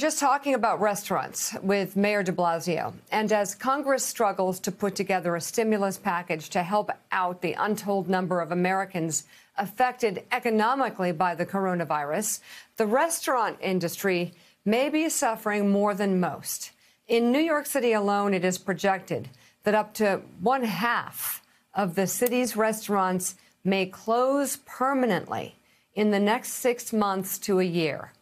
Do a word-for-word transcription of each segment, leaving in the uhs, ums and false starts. just talking about restaurants with Mayor de Blasio. And as Congress struggles to put together a stimulus package to help out the untold number of Americans affected economically by the coronavirus, the restaurant industry may be suffering more than most. In New York City alone, it is projected that up to one half of the city's restaurants may close permanently in the next six months to a year.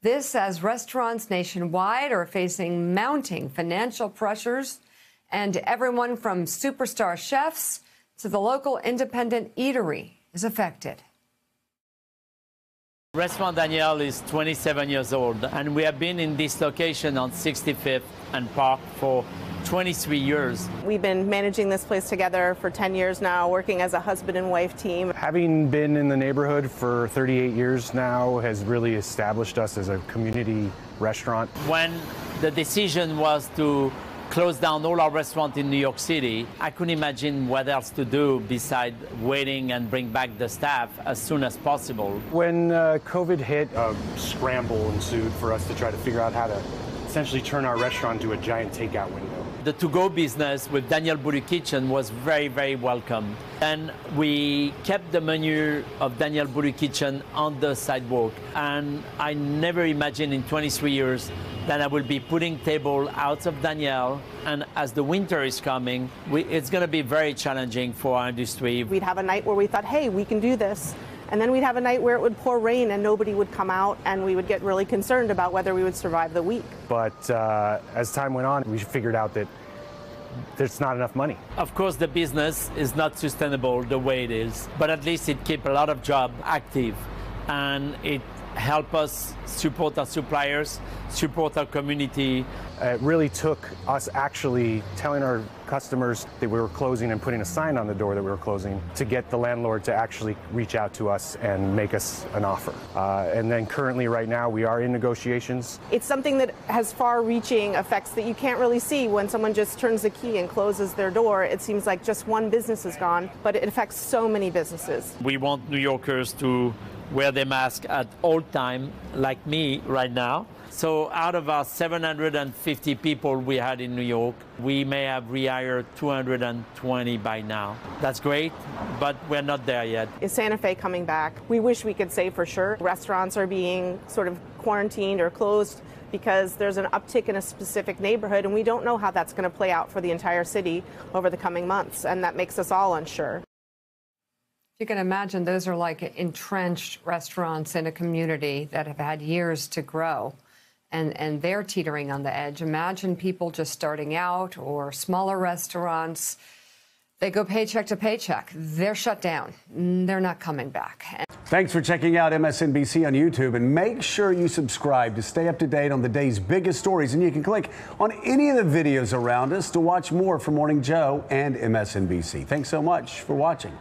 This as restaurants nationwide are facing mounting financial pressures, and everyone from superstar chefs to the local independent eatery is affected. Restaurant Daniel is twenty-seven years old, and we have been in this location on sixty-fifth and Park for twenty-three years. We've been managing this place together for ten years now, working as a husband and wife team. Having been in the neighborhood for thirty-eight years now has really established us as a community restaurant. When the decision was to close down all our restaurants in New York City, I couldn't imagine what else to do besides waiting and bring back the staff as soon as possible. When uh, COVID hit, a scramble ensued for us to try to figure out how to essentially turn our restaurant into a giant takeout window. The to-go business with Daniel Boulud Kitchen was very, very welcome. And we kept the menu of Daniel Boulud Kitchen on the sidewalk. And I never imagined in twenty-three years that I will be putting table out of Daniel. And as the winter is coming, we, it's going to be very challenging for our industry. We'd have a night where we thought, hey, we can do this. And then we'd have a night where it would pour rain and nobody would come out, and we would get really concerned about whether we would survive the week. But uh, as time went on, we figured out that there's not enough money. Of course, the business is not sustainable the way it is, but at least it keeps a lot of jobs active, and it helps us support our suppliers, support our community. It really took us actually telling our customers that we were closing and putting a sign on the door that we were closing to get the landlord to actually reach out to us and make us an offer. Uh, and then currently right now we are in negotiations. It's something that has far-reaching effects that you can't really see when someone just turns the key and closes their door. It seems like just one business is gone, but it affects so many businesses. We want New Yorkers to wear their mask at all time, like me right now. So out of our seven hundred fifty people we had in New York, we may have rehired two hundred twenty by now. That's great, but we're not there yet. Is Santa Fe coming back? We wish we could say for sure. Restaurants are being sort of quarantined or closed because there's an uptick in a specific neighborhood, and we don't know how that's going to play out for the entire city over the coming months, and that makes us all unsure. You can imagine those are like entrenched restaurants in a community that have had years to grow, and, and they're teetering on the edge. Imagine people just starting out or smaller restaurants. They go paycheck to paycheck. They're shut down. They're not coming back. And thanks for checking out M S N B C on YouTube, and make sure you subscribe to stay up to date on the day's biggest stories. And you can click on any of the videos around us to watch more from Morning Joe and M S N B C. Thanks so much for watching.